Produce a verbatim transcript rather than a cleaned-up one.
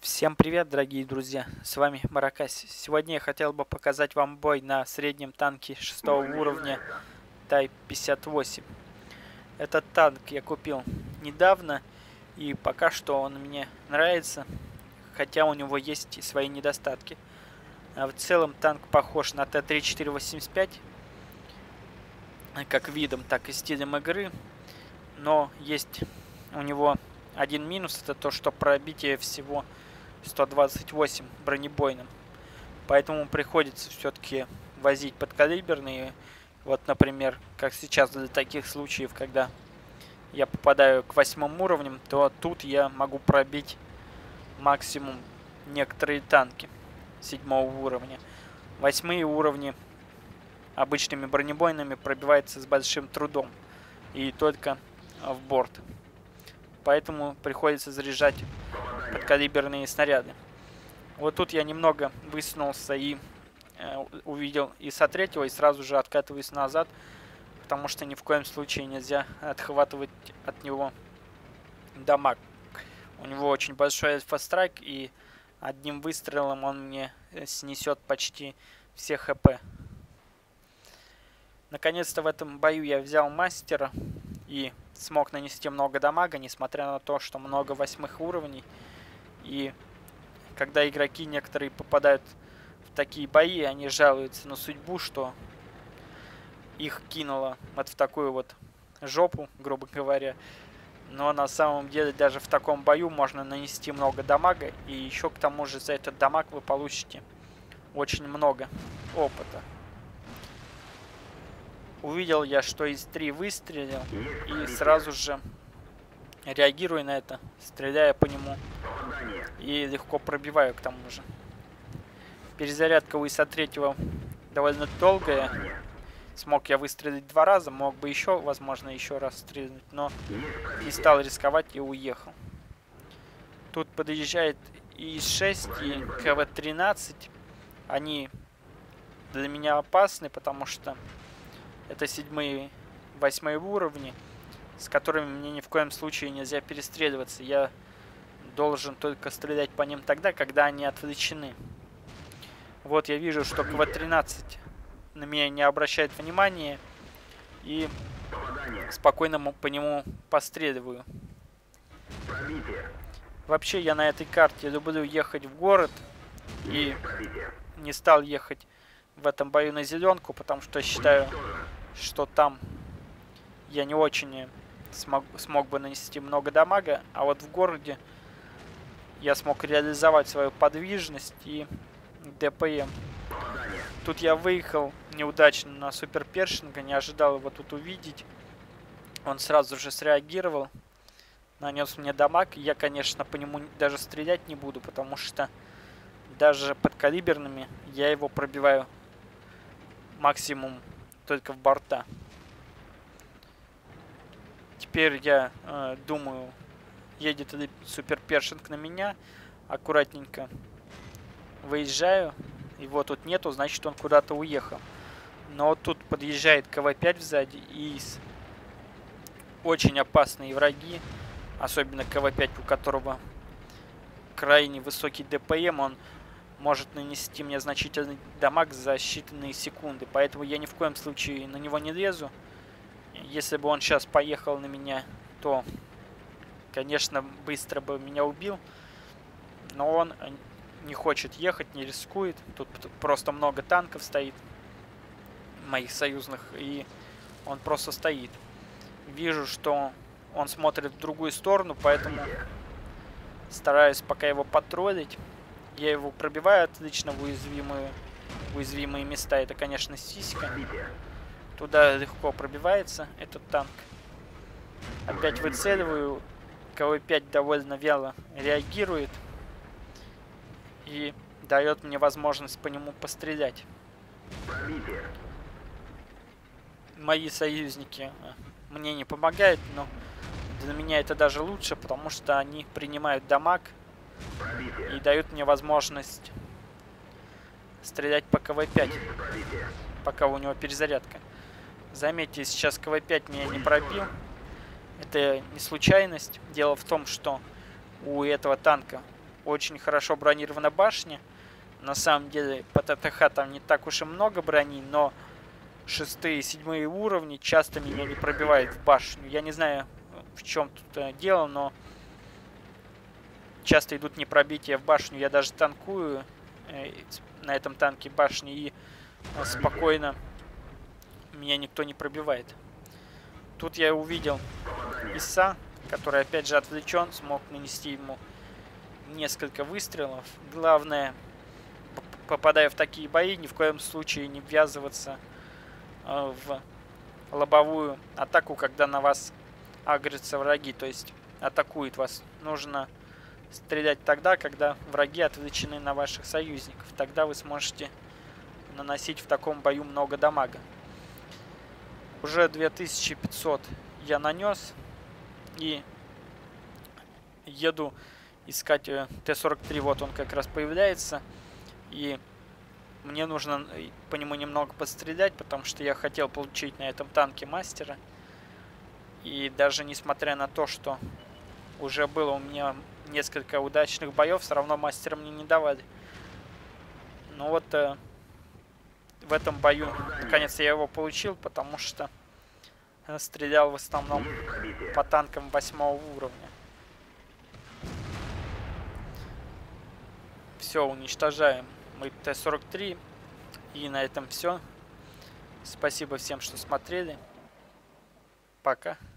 Всем привет, дорогие друзья, с вами Маракас. Сегодня я хотел бы показать вам бой на среднем танке шестого уровня тайп пятьдесят восемь. Этот танк я купил недавно, и пока что он мне нравится, хотя у него есть и свои недостатки. В целом танк похож на Т тридцать четыре восемьдесят пять, как видом, так и стилем игры, но есть у него один минус, это то, что пробитие всего сто двадцать восемь бронебойным. Поэтому приходится все-таки возить подкалиберные. Вот, например, как сейчас для таких случаев, когда я попадаю к восьмым уровням, то тут я могу пробить максимум некоторые танки седьмого уровня. Восьмые уровни обычными бронебойными пробиваются с большим трудом и только в борт. Поэтому приходится заряжать подкалиберные снаряды. Вот тут я немного высунулся и э, увидел ИСа три, и сразу же откатываюсь назад, потому что ни в коем случае нельзя отхватывать от него дамаг. У него очень большой альфа-страйк, и одним выстрелом он мне снесет почти все хп. Наконец-то в этом бою я взял мастера и смог нанести много дамага, несмотря на то, что много восьмых уровней. И когда игроки некоторые попадают в такие бои, они жалуются на судьбу, что их кинуло вот в такую вот жопу, грубо говоря. Но на самом деле даже в таком бою можно нанести много дамага, и еще к тому же за этот дамаг вы получите очень много опыта. Увидел я, что ИС три выстрелил, и сразу же реагирую на это, стреляя по нему и легко пробиваю к тому же. Перезарядка у ИСа три довольно долгая. Смог я выстрелить два раза, мог бы еще, возможно, еще раз стрельнуть, но не стал рисковать и уехал. Тут подъезжает ИС шесть и КВ тринадцать. Они для меня опасны, потому что это седьмые, восьмые уровни, с которыми мне ни в коем случае нельзя перестреливаться. Я должен только стрелять по ним тогда, когда они отвлечены. Вот я вижу, что КВ тринадцать на меня не обращает внимания, и спокойно по нему постреливаю. Вообще я на этой карте люблю ехать в город, и не стал ехать в этом бою на зеленку, потому что считаю, что там я не очень смог, смог бы нанести много дамага, а вот в городе я смог реализовать свою подвижность и ДПМ. Тут я выехал неудачно на Супер Першинга, не ожидал его тут увидеть. Он сразу же среагировал, нанес мне дамаг. Я, конечно, по нему даже стрелять не буду, потому что даже подкалиберными я его пробиваю максимум только в борта. Теперь я э, думаю, едет ли Супер Першинг на меня. Аккуратненько выезжаю. Его тут нету, значит, он куда-то уехал. Но тут подъезжает КВ пять сзади и ИС. Очень опасные враги, особенно КВ пять, у которого крайне высокий ДПМ. Он может нанести мне значительный дамаг за считанные секунды. Поэтому я ни в коем случае на него не лезу. Если бы он сейчас поехал на меня, то, конечно, быстро бы меня убил. Но он не хочет ехать, не рискует. Тут просто много танков стоит, моих союзных, и он просто стоит. Вижу, что он смотрит в другую сторону, поэтому стараюсь пока его потроллить. Я его пробиваю отлично в уязвимые, уязвимые места. Это, конечно, сиська. Туда легко пробивается этот танк. Опять выцеливаю. КВ пять довольно вяло реагирует и дает мне возможность по нему пострелять. Мои союзники мне не помогают, но для меня это даже лучше, потому что они принимают дамаг и дают мне возможность стрелять по КВ пять, пока у него перезарядка. Заметьте, сейчас КВ пять меня не пробил. Это не случайность. Дело в том, что у этого танка очень хорошо бронирована башня. На самом деле по ТТХ там не так уж и много брони, но шестые и седьмые уровни часто меня не пробивают в башню. Я не знаю, в чем тут дело, но часто идут непробития в башню. Я даже танкую на этом танке башни и спокойно меня никто не пробивает. Тут я увидел ИСа, который опять же отвлечен, смог нанести ему несколько выстрелов. Главное, попадая в такие бои, ни в коем случае не ввязываться в лобовую атаку, когда на вас агрятся враги, то есть атакуют вас. Нужно стрелять тогда, когда враги отвлечены на ваших союзников. Тогда вы сможете наносить в таком бою много дамага. Уже две тысячи пятьсот я нанес и еду искать Т сорок три. Вот он как раз появляется. И мне нужно по нему немного подстрелять, потому что я хотел получить на этом танке мастера. И даже несмотря на то, что уже было у меня несколько удачных боев, все равно мастера мне не давали. Ну вот э, в этом бою наконец-то я его получил, потому что стрелял в основном по танкам восьмого уровня. Все, уничтожаем мы Т сорок три. И на этом все. Спасибо всем, что смотрели. Пока.